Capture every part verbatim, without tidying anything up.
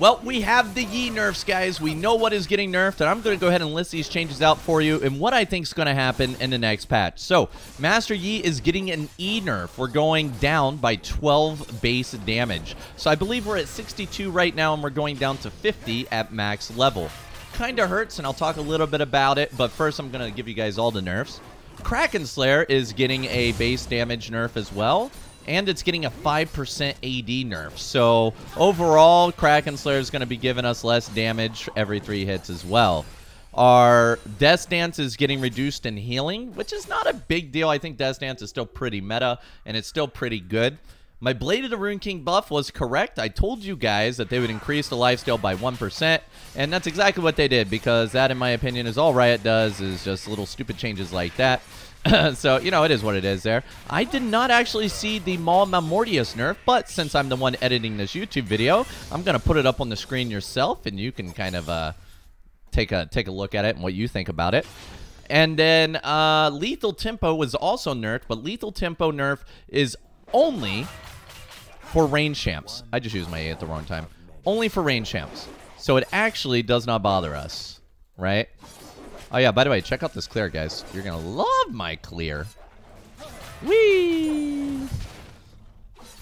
Well, we have the Yi nerfs, guys. We know what is getting nerfed, and I'm going to go ahead and list these changes out for you and what I think is going to happen in the next patch. So, Master Yi is getting an E nerf. We're going down by twelve base damage. So, I believe we're at sixty-two right now, and we're going down to fifty at max level. Kind of hurts, and I'll talk a little bit about it, but first I'm going to give you guys all the nerfs. Kraken Slayer is getting a base damage nerf as well. And it's getting a five percent A D nerf. So, overall, Kraken Slayer is going to be giving us less damage every three hits as well. Our Death Dance is getting reduced in healing, which is not a big deal. I think Death Dance is still pretty meta, and it's still pretty good. My Blade of the Rune King buff was correct. I told you guys that they would increase the lifesteal by one percent, and that's exactly what they did, because that, in my opinion, is all Riot does, is just little stupid changes like that. So, you know, it is what it is there. I did not actually see the Malmortius nerf, but since I'm the one editing this YouTube video, I'm going to put it up on the screen yourself, and you can kind of uh, take a take a look at it and what you think about it. And then uh, Lethal Tempo was also nerfed, but Lethal Tempo nerf is only for range champs. I just used my A at the wrong time. Only for range champs. So it actually does not bother us, right? Oh, yeah, by the way, check out this clear, guys. You're going to love my clear. Whee!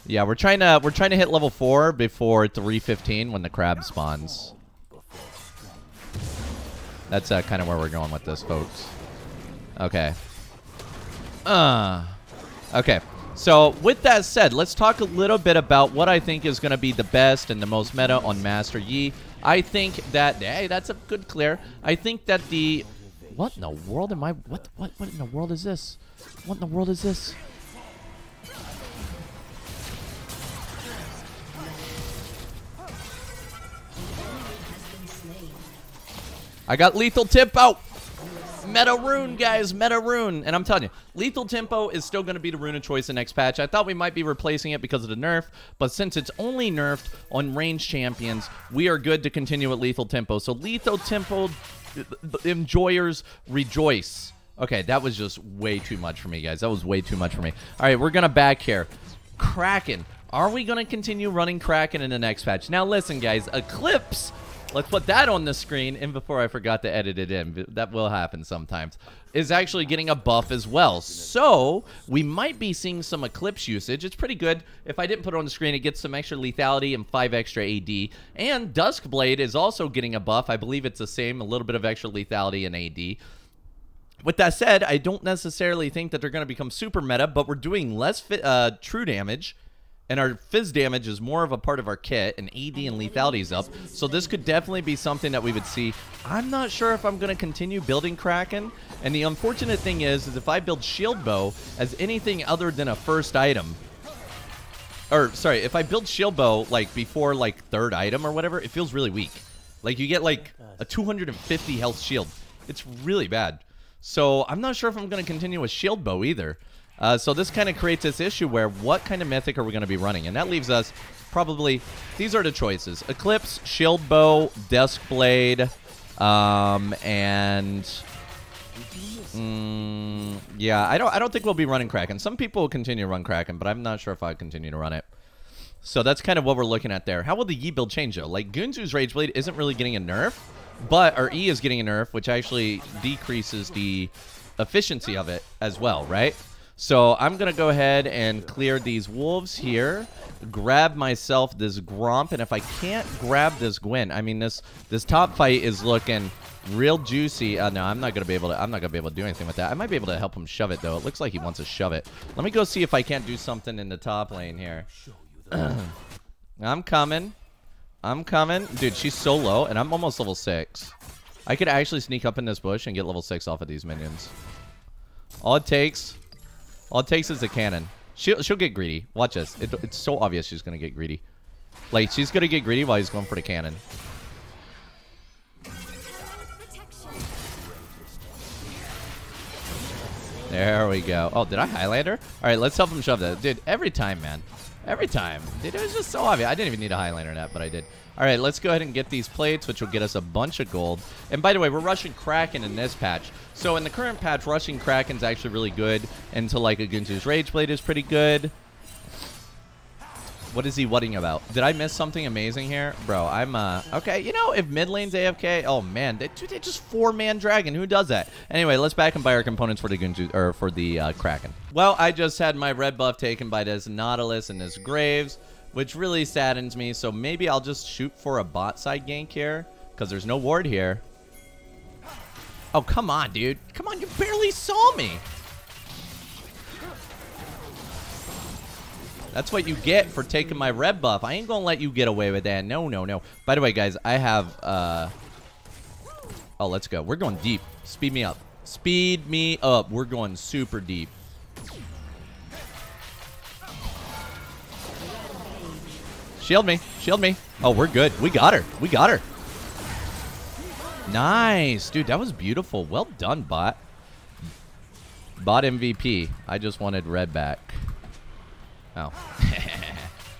Yeah, we're trying to we're trying to hit level four before three fifteen when the crab spawns. That's uh, kind of where we're going with this, folks. Okay. Uh, okay. So, with that said, let's talk a little bit about what I think is going to be the best and the most meta on Master Yi. I think that... Hey, that's a good clear. I think that the... What in the world am I... What, what, what in the world is this? What in the world is this? I got Lethal Tempo! Meta Rune, guys! Meta Rune! And I'm telling you, Lethal Tempo is still going to be the rune of choice in next patch. I thought we might be replacing it because of the nerf, but since it's only nerfed on range champions, we are good to continue with Lethal Tempo. So Lethal Tempo enjoyers rejoice. Okay, that was just way too much for me, guys. That was way too much for me. All right, we're going to back here. Kraken. Are we going to continue running Kraken in the next patch? Now, listen, guys. Eclipse... Let's put that on the screen, and before I forgot to edit it in, that will happen sometimes, is actually getting a buff as well. So, we might be seeing some Eclipse usage. It's pretty good. If I didn't put it on the screen, it gets some extra lethality and five extra A D. And Duskblade is also getting a buff. I believe it's the same, a little bit of extra lethality and A D. With that said, I don't necessarily think that they're going to become super meta, but we're doing less uh, true damage. And our fizz damage is more of a part of our kit, and A D and lethality is up. So this could definitely be something that we would see. I'm not sure if I'm going to continue building Kraken. And the unfortunate thing is, is if I build Shield Bow as anything other than a first item, or sorry, if I build Shield Bow like before like third item or whatever, it feels really weak. Like you get like a two hundred fifty health shield. It's really bad. So I'm not sure if I'm going to continue with Shield Bow either. Uh, so this kind of creates this issue where what kind of mythic are we going to be running? And that leaves us probably, these are the choices. Eclipse, Shield Bow, Duskblade, um, and mm, yeah, I don't I don't think we'll be running Kraken. Some people will continue to run Kraken, but I'm not sure if I continue to run it. So that's kind of what we're looking at there. How will the Yi build change though? Like Guinsoo's Rageblade isn't really getting a nerf, but our E is getting a nerf, which actually decreases the efficiency of it as well, right? So I'm going to go ahead and clear these wolves here, grab myself this Gromp, and if I can't grab this Gwen, I mean, this this top fight is looking real juicy. Uh, no, I'm not going to be able to I'm not going to be able to do anything with that. I might be able to help him shove it though. It looks like he wants to shove it. Let me go see if I can't do something in the top lane here. I'm coming. I'm coming. Dude, she's so low and I'm almost level six. I could actually sneak up in this bush and get level six off of these minions. All it takes All it takes is a cannon. She'll, she'll get greedy. Watch this. It, it's so obvious she's going to get greedy. Like, she's going to get greedy while he's going for the cannon. There we go. Oh, did I highlight her? All right, let's help him shove that. Dude, every time, man. Every time. Dude, it was just so obvious. I didn't even need a highlighter in that, but I did. All right, let's go ahead and get these plates, which will get us a bunch of gold. And by the way, we're rushing Kraken in this patch. So in the current patch, rushing Kraken's actually really good. Until like a Guinsoo's Rageblade is pretty good. What is he whatting about? Did I miss something amazing here? Bro, I'm, uh, okay. You know, if mid lane's A F K, oh man, they, dude, they just four-man dragon. Who does that? Anyway, let's back and buy our components for the Guinsoo, or for the uh, Kraken. Well, I just had my red buff taken by this Nautilus and this Graves, which really saddens me. So maybe I'll just shoot for a bot side gank here, because there's no ward here. Oh, come on, dude. Come on, you barely saw me. That's what you get for taking my red buff. I ain't gonna let you get away with that. No, no, no. By the way, guys, I have... Uh... Oh, let's go. We're going deep. Speed me up. Speed me up. We're going super deep. Shield me. Shield me. Oh, we're good. We got her. We got her. Nice. Dude, that was beautiful. Well done, bot. Bot M V P. I just wanted red back. Oh.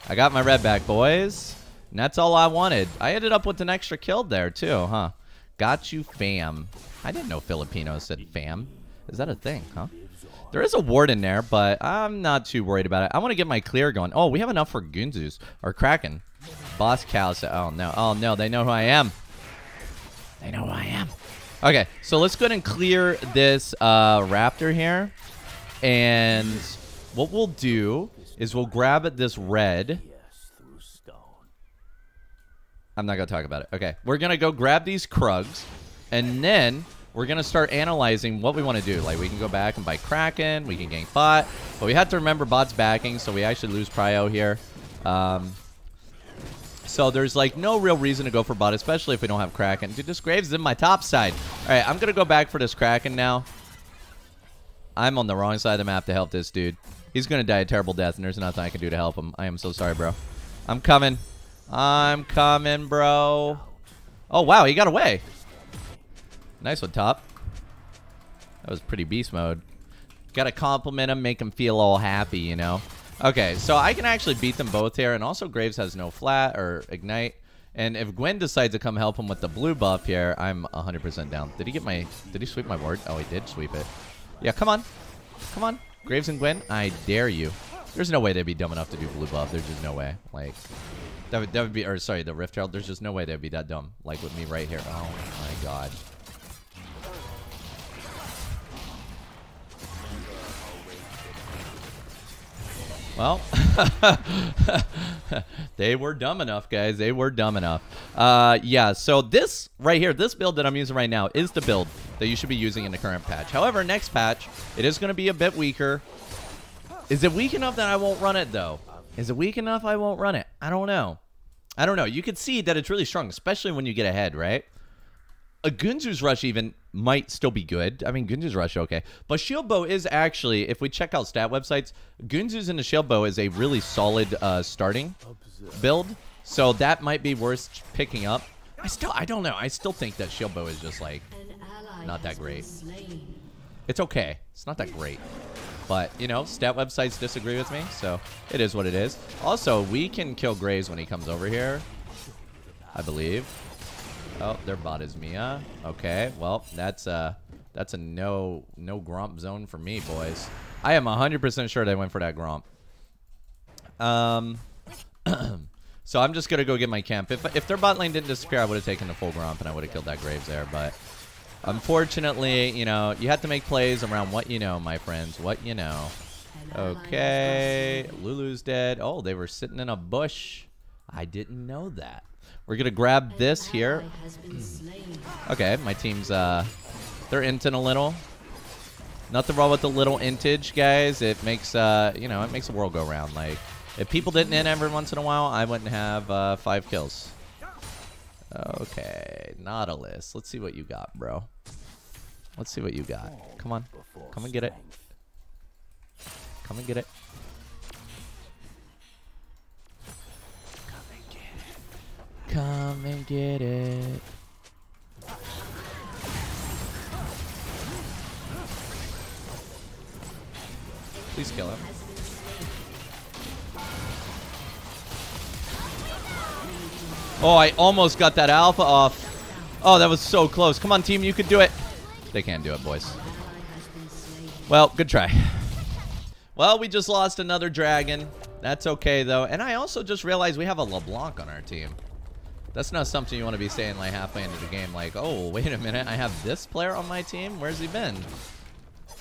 I got my red back, boys. And that's all I wanted. I ended up with an extra kill there, too, huh? Got you, fam. I didn't know Filipinos said fam. Is that a thing, huh? There is a ward in there, but I'm not too worried about it. I want to get my clear going. Oh, we have enough for Guinsoo's. Or Kraken. Boss Kai'Sa. Oh, no. Oh, no. They know who I am. They know who I am. Okay. So let's go ahead and clear this uh, Raptor here. And what we'll do... is we'll grab at this red. I'm not going to talk about it. Okay. We're going to go grab these Krugs. And then we're going to start analyzing what we want to do. Like, we can go back and buy Kraken. We can gank bot. But we have to remember bot's backing. So we actually lose prio here. Um, so there's, like, no real reason to go for bot. Especially if we don't have Kraken. Dude, this Graves is in my top side. All right. I'm going to go back for this Kraken now. I'm on the wrong side of the map to help this dude. He's going to die a terrible death, and there's nothing I can do to help him. I am so sorry, bro. I'm coming. I'm coming, bro. Oh, wow. He got away. Nice one, top. That was pretty beast mode. Got to compliment him, make him feel all happy, you know? Okay, so I can actually beat them both here, and also Graves has no flat or ignite. And if Gwen decides to come help him with the blue buff here, I'm one hundred percent down. Did he get my... Did he sweep my ward? Oh, he did sweep it. Yeah, come on. Come on. Graves and Gwen, I dare you. There's no way they'd be dumb enough to do blue buff. There's just no way. Like, that would, that would be, or sorry, the Rift Herald. There's just no way they'd be that dumb. Like with me right here. Oh my god. Well, they were dumb enough, guys. They were dumb enough. Uh, yeah, so this right here, this build that I'm using right now is the build that you should be using in the current patch. However, next patch, it is going to be a bit weaker. Is it weak enough that I won't run it, though? Is it weak enough I won't run it? I don't know. I don't know. You can see that it's really strong, especially when you get ahead, right? A Guinsoo's Rush even might still be good. I mean, Guinsoo's Rush, okay. But Shield Bow is actually, if we check out stat websites, Guinsoo's and the Shield Bow is a really solid uh, starting build. So that might be worth picking up. I still, I don't know. I still think that Shield Bow is just, like, not that great. It's okay. It's not that great. But, you know, stat websites disagree with me. So it is what it is. Also, we can kill Graves when he comes over here, I believe. Oh, their bot is Mia. Okay, well, that's a, that's a no no Gromp zone for me, boys. I am one hundred percent sure they went for that Gromp. Um, so I'm just going to go get my camp. If, if their bot lane didn't disappear, I would have taken the full Gromp, and I would have killed that Graves there. But unfortunately, you know, you have to make plays around what you know, my friends. What you know. Okay, Lulu's dead. Oh, they were sitting in a bush. I didn't know that. We're going to grab this here. Okay, my team's, uh, they're inting a little. Nothing wrong with the little intage, guys. It makes, uh, you know, it makes the world go round. Like, if people didn't int every once in a while, I wouldn't have, uh, five kills. Okay, Nautilus. Let's see what you got, bro. Let's see what you got. Come on. Come and get it. Come and get it. Come and get it. Please kill him. Oh, I almost got that alpha off. Oh, that was so close. Come on, team. You could do it. They can't do it, boys. Well, good try. Well, we just lost another dragon. That's okay, though. And I also just realized we have a LeBlanc on our team. That's not something you want to be saying, like, halfway into the game. Like, oh, wait a minute. I have this player on my team? Where's he been?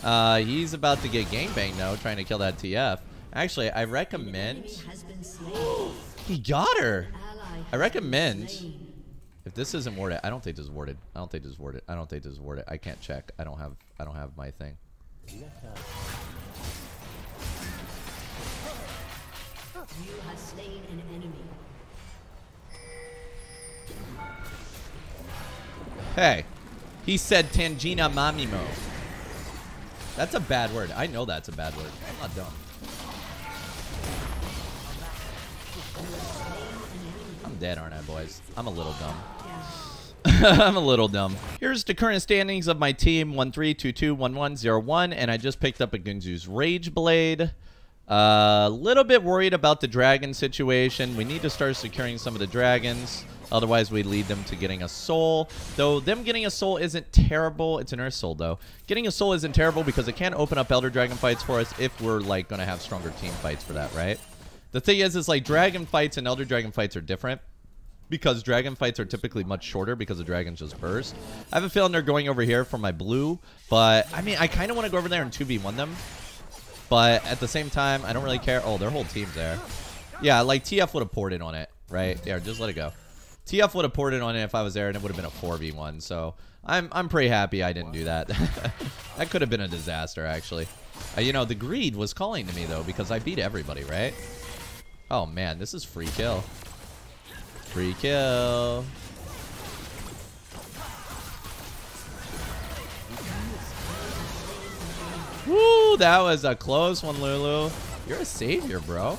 Uh, he's about to get gangbanged, though, trying to kill that T F. Actually, I recommend... He got her! I recommend... If this isn't warded, I don't think it's warded. I don't think it's warded. I don't think it's warded. I can't check. I don't have. I don't have my thing. You have slain an enemy. Hey, he said Tangina Mamimo. That's a bad word. I know that's a bad word. I'm not dumb. I'm dead, aren't I, boys? I'm a little dumb. I'm a little dumb. Here's the current standings of my team: one three two two one one zero one, and I just picked up a Guinsoo's Rageblade. A uh, little bit worried about the dragon situation. We need to start securing some of the dragons. Otherwise, we lead them to getting a soul. Though, them getting a soul isn't terrible. It's an earth soul, though. Getting a soul isn't terrible because it can open up elder dragon fights for us if we're, like, going to have stronger team fights for that, right? The thing is, is, like, dragon fights and elder dragon fights are different because dragon fights are typically much shorter because the dragons just burst. I have a feeling they're going over here for my blue, but, I mean, I kind of want to go over there and two v one them. But at the same time, I don't really care. Oh, their whole team's there. Yeah, like T F would have poured it on it, right? Yeah, just let it go. T F would have poured it on it if I was there, and it would have been a four v one. So I'm I'm pretty happy I didn't do that. That could have been a disaster, actually. Uh, you know, the greed was calling to me though because I beat everybody, right? Oh man, this is free kill. Free kill. Woo, that was a close one, Lulu. You're a savior, bro.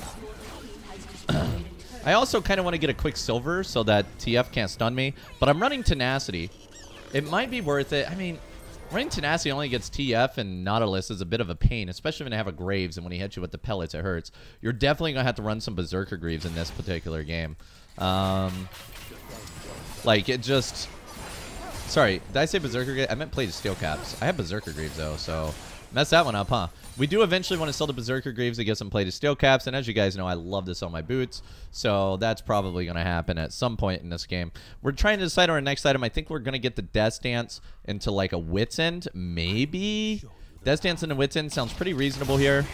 I also kind of want to get a quick silver so that T F can't stun me, but I'm running Tenacity. It might be worth it. I mean, running Tenacity only gets T F and Nautilus is a bit of a pain, especially when I have a Graves and when he hits you with the pellets, it hurts. You're definitely going to have to run some Berserker Greaves in this particular game. Um, like, it just... Sorry, did I say Berserker Greaves? I meant play the Steel Caps. I have Berserker Greaves, though, so... Mess that one up, huh? We do eventually want to sell the Berserker Greaves to get some play to Steel Caps, and as you guys know, I love to sell my boots, so that's probably going to happen at some point in this game. We're trying to decide on our next item. I think we're going to get the Death Dance into, like, a Wit's End, maybe? Death Dance into Wit's End sounds pretty reasonable here.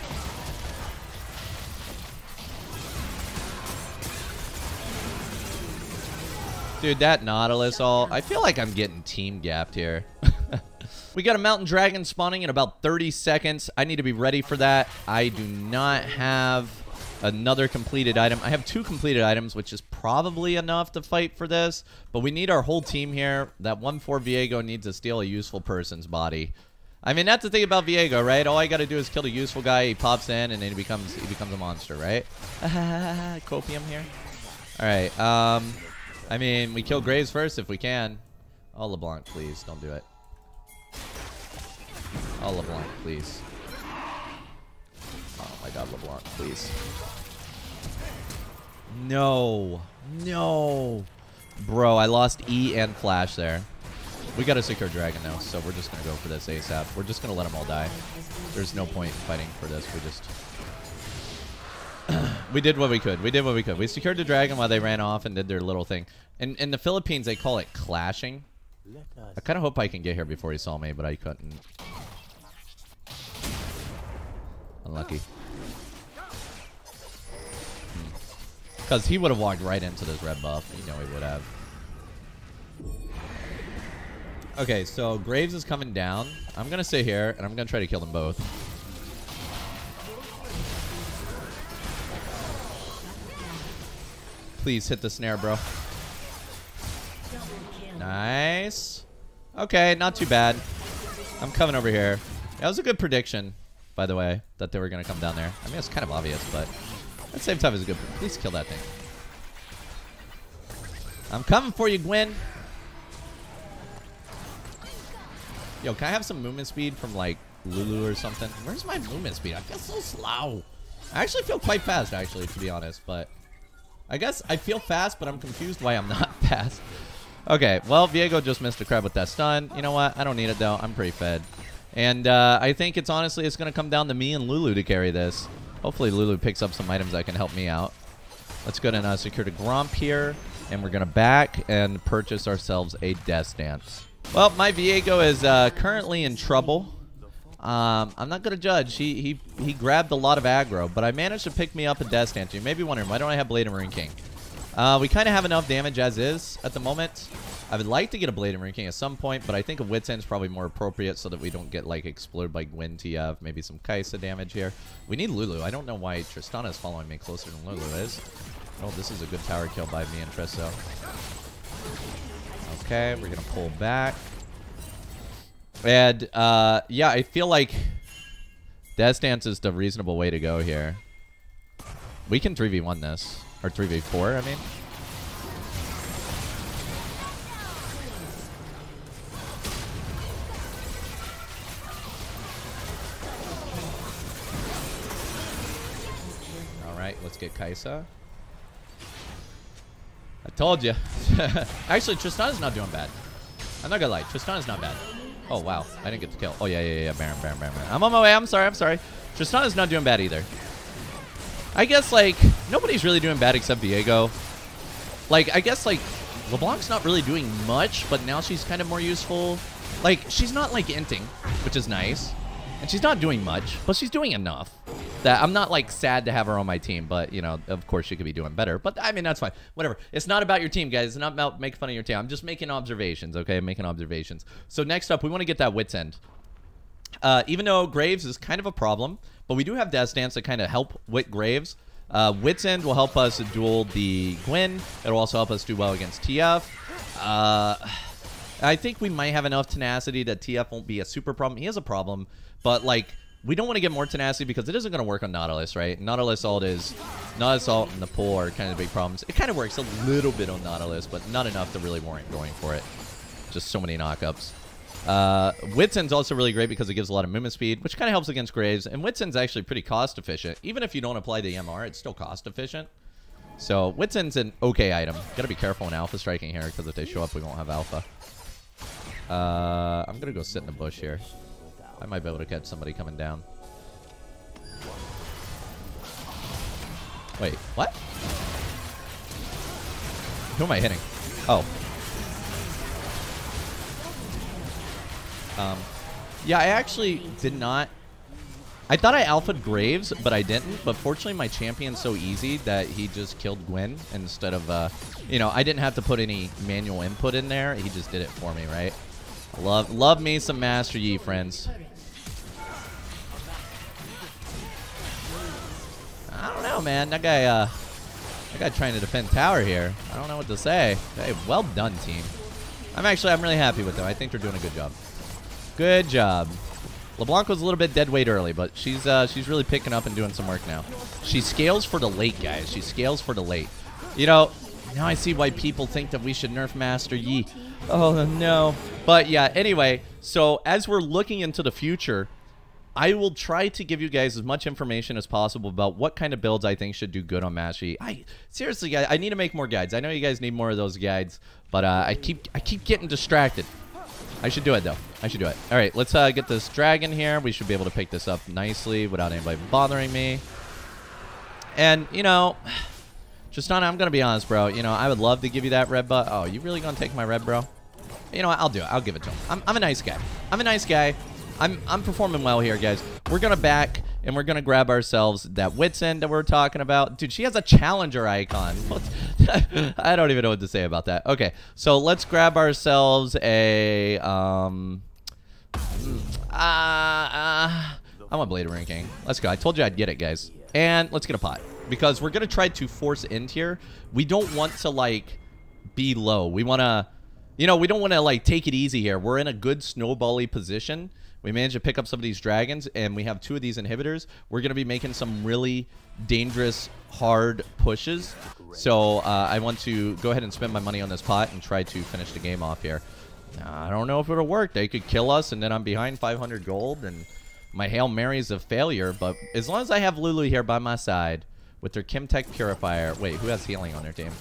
Dude, that Nautilus all... I feel like I'm getting team gapped here. We got a mountain dragon spawning in about thirty seconds. I need to be ready for that. I do not have another completed item. I have two completed items, which is probably enough to fight for this. But we need our whole team here. That one four Viego needs to steal a useful person's body. I mean, that's the thing about Viego, right? All I got to do is kill the useful guy. He pops in, and then he becomes he becomes a monster, right? Copium here. All right. Um, I mean, we kill Graves first if we can. Oh, LeBlanc, please. Don't do it. Oh, LeBlanc, please. Oh my god, LeBlanc, please. No. No. Bro, I lost E and Flash there. We got a secure dragon now, so we're just going to go for this ASAP. We're just going to let them all die. There's no point in fighting for this. We just... We did what we could. We did what we could. We secured the dragon while they ran off and did their little thing. In, in the Philippines, they call it clashing. I kind of hope I can get here before he saw me, but I couldn't. Unlucky. Because hmm. he would have walked right into this red buff. You know he would have. Okay, so Graves is coming down. I'm going to sit here, and I'm going to try to kill them both. Please hit the snare, bro. Nice. Okay, not too bad. I'm coming over here. That was a good prediction, by the way, that they were going to come down there. I mean, it's kind of obvious, but at the same time, it's a good... Please kill that thing. I'm coming for you, Gwen. Yo, can I have some movement speed from, like, Lulu or something? Where's my movement speed? I feel so slow. I actually feel quite fast, actually, to be honest, but... I guess I feel fast, but I'm confused why I'm not fast. Okay, well, Viego just missed a crab with that stun. You know what? I don't need it, though. I'm pretty fed. And uh, I think it's honestly, it's going to come down to me and Lulu to carry this. Hopefully Lulu picks up some items that can help me out. Let's go ahead and uh, secure the Gromp here. And we're going to back and purchase ourselves a Death Dance. Well, my Viego is uh, currently in trouble. Um, I'm not going to judge. He, he he grabbed a lot of aggro, but I managed to pick me up a Death Dance. You may be wondering, why don't I have Blade of the Rune King? Uh, we kind of have enough damage as is at the moment. I would like to get a Blade of the Rune King at some point, but I think a Wit's End is probably more appropriate so that we don't get like exploded by Gwen T F. Maybe some Kai'Sa damage here. We need Lulu. I don't know why Tristana is following me closer than Lulu is. Oh, this is a good tower kill by me and Tristo. Okay, we're going to pull back. And, uh, yeah, I feel like Death Dance is the reasonable way to go here. We can three v one this. Or three v four, I mean. Alright, let's get Kai'Sa. I told you. Actually, Tristana's not doing bad. I'm not gonna lie, Tristana's not bad. Oh, wow. I didn't get the kill. Oh, yeah, yeah, yeah. Baron, Baron, Baron, Baron. I'm on my way. I'm sorry. I'm sorry. Tristana's not doing bad either. I guess, like, nobody's really doing bad except Viego. Like, I guess, like, LeBlanc's not really doing much, but now she's kind of more useful. Like, she's not, like, inting, which is nice. And she's not doing much, but she's doing enough that I'm not, like, sad to have her on my team. But, you know, of course she could be doing better. But, I mean, that's fine. Whatever. It's not about your team, guys. It's not about making fun of your team. I'm just making observations, okay? I'm making observations. So, next up, we want to get that Wit's End. Uh, even though Graves is kind of a problem, but we do have Death Dance to kind of help with Graves. Uh, Wit's End will help us duel the Gwen. It'll also help us do well against T F. Uh... I think we might have enough tenacity that T F won't be a super problem. He is a problem, but, like, we don't want to get more tenacity because it isn't going to work on Nautilus, right? Nautilus ult is... Nautilus ult and the pool are kind of big problems. It kind of works a little bit on Nautilus, but not enough to really warrant going for it. Just so many knockups. Uh, Wit's End's also really great because it gives a lot of movement speed, which kind of helps against Graves. And Wit's End's actually pretty cost-efficient. Even if you don't apply the M R, it's still cost-efficient. So, Wit's End's an okay item. Got to be careful in alpha striking here because if they show up, we won't have alpha. Uh, I'm gonna go sit in a bush here. I might be able to catch somebody coming down. Wait, what? Who am I hitting? Oh. Um, yeah, I actually did not... I thought I alpha'd Graves, but I didn't. But fortunately, my champion's so easy that he just killed Gwen instead of, uh, you know, I didn't have to put any manual input in there. He just did it for me, right? Love, love me some Master Yi, friends. I don't know, man. That guy, uh, that guy trying to defend tower here. I don't know what to say. Hey, well done, team. I'm actually, I'm really happy with them. I think they're doing a good job. Good job. LeBlanc was a little bit dead weight early, but she's uh, she's really picking up and doing some work now. She scales for the late, guys. She scales for the late. You know, now I see why people think that we should nerf Master Yi. Oh, no. But, yeah, anyway, so as we're looking into the future, I will try to give you guys as much information as possible about what kind of builds I think should do good on Master Yi. I seriously, guys, I need to make more guides. I know you guys need more of those guides, but uh, I keep I keep getting distracted. I should do it, though. I should do it. All right, let's uh, get this dragon here. We should be able to pick this up nicely without anybody bothering me. And, you know, Tristana, I'm going to be honest, bro. You know, I would love to give you that red buff. Oh, you really going to take my red, bro? You know what? I'll do it. I'll give it to him. I'm, I'm a nice guy. I'm a nice guy. I'm, I'm performing well here, guys. We're going to back, and we're going to grab ourselves that Wit's End that we're talking about. Dude, she has a challenger icon. I don't even know what to say about that. Okay, so let's grab ourselves a... Um, uh, uh, I want Blade of the Rune King. Let's go. I told you I'd get it, guys. And let's get a pot. Because we're going to try to force end here. We don't want to, like, be low. We want to... You know, we don't want to, like, take it easy here. We're in a good snowbally position. We managed to pick up some of these dragons, and we have two of these inhibitors. We're going to be making some really dangerous, hard pushes. So uh, I want to go ahead and spend my money on this pot and try to finish the game off here. I don't know if it'll work. They could kill us, and then I'm behind five hundred gold, and my Hail Mary is a failure. But as long as I have Lulu here by my side with their Chemtech Purifier. Wait, who has healing on their team?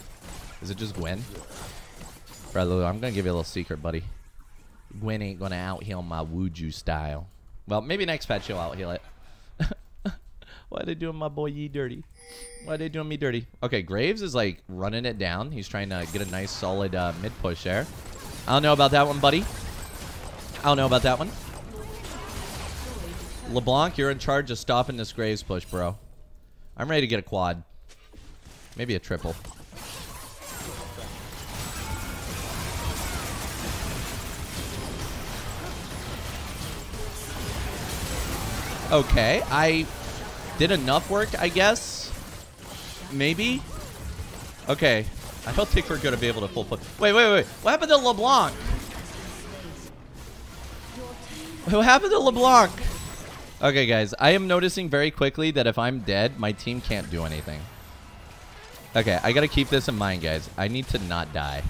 Is it just Gwen? Right, Lulu, I'm going to give you a little secret, buddy. Gwen ain't going to out-heal my Wuju style. Well, maybe next patch she'll out-heal it. Why are they doing my boy Yi dirty? Why are they doing me dirty? Okay, Graves is like running it down. He's trying to get a nice solid uh, mid push there. I don't know about that one, buddy. I don't know about that one. LeBlanc, you're in charge of stopping this Graves push, bro. I'm ready to get a quad. Maybe a triple. Okay, I did enough work, I guess. Maybe? Okay, I don't think we're going to be able to full push. Wait, wait, wait. What happened to LeBlanc? What happened to LeBlanc? Okay, guys. I am noticing very quickly that if I'm dead, my team can't do anything. Okay, I got to keep this in mind, guys. I need to not die.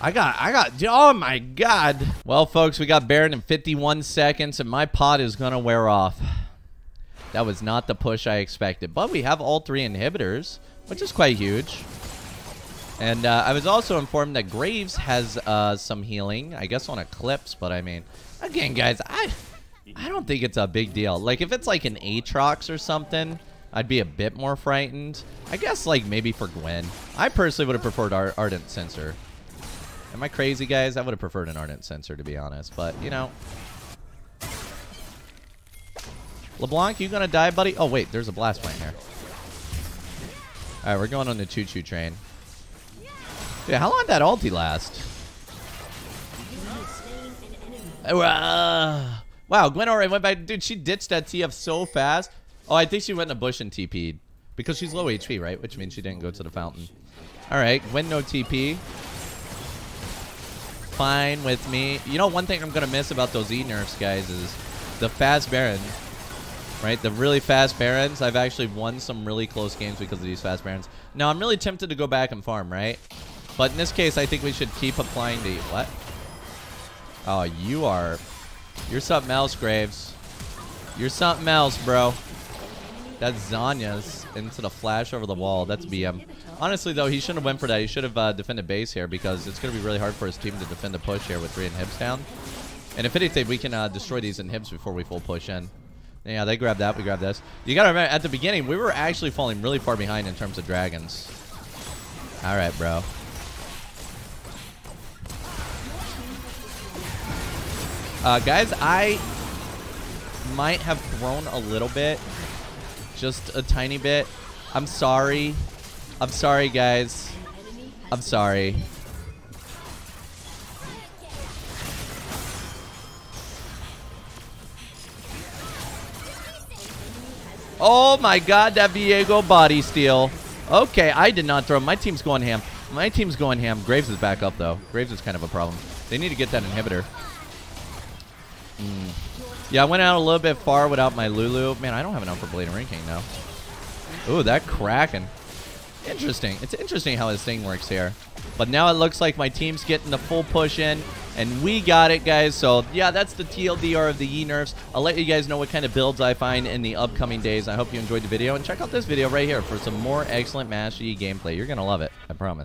I got, I got, oh my god. Well, folks, we got Baron in fifty-one seconds, and my pot is going to wear off. That was not the push I expected, but we have all three inhibitors, which is quite huge. And uh, I was also informed that Graves has uh, some healing, I guess on Eclipse, but I mean, again, guys, I, I don't think it's a big deal. Like, if it's like an Aatrox or something, I'd be a bit more frightened. I guess, like, maybe for Gwen. I personally would have preferred Ar- Ardent Censer. Am I crazy, guys? I would have preferred an Ardent Censer, to be honest. But, you know. LeBlanc, you gonna die, buddy? Oh, wait. There's a blast plant here. Alright, we're going on the choo-choo train. Dude, how long did that ulti last? Uh, wow, Gwen already went back. Dude, she ditched that T F so fast. Oh, I think she went in a bush and T P'd. Because she's low H P, right? Which means she didn't go to the fountain. Alright, Gwen no T P. Fine with me. You know, one thing I'm gonna miss about those E nerfs, guys, is the fast Baron, right? The really fast Barons. I've actually won some really close games because of these fast Barons. Now I'm really tempted to go back and farm, right? But in this case, I think we should keep applying the what? Oh, you are, you're something else, Graves. You're something else, bro. That's Zhonya's into the flash over the wall. That's B M. Honestly, though, he shouldn't have went for that. He should have uh, defended base here because it's going to be really hard for his team to defend the push here with three inhibs down. And if anything, we can uh, destroy these inhibs before we full push in. Yeah, they grabbed that. We grabbed this. You got to remember, at the beginning, we were actually falling really far behind in terms of dragons. All right, bro. Uh, guys, I might have thrown a little bit. Just a tiny bit. I'm sorry. I'm sorry, guys. I'm sorry. Oh my god, that Viego body steal. Okay, I did not throw. My team's going ham. My team's going ham. Graves is back up, though. Graves is kind of a problem. They need to get that inhibitor. Mm. Yeah, I went out a little bit far without my Lulu. Man, I don't have enough for Blade of the Rune King now. Ooh, that Kraken. Interesting. It's interesting how this thing works here. But now it looks like my team's getting the full push in. And we got it, guys. So, yeah, that's the T L D R of the Yi nerfs. I'll let you guys know what kind of builds I find in the upcoming days. I hope you enjoyed the video. And check out this video right here for some more excellent Master Yi gameplay. You're going to love it. I promise.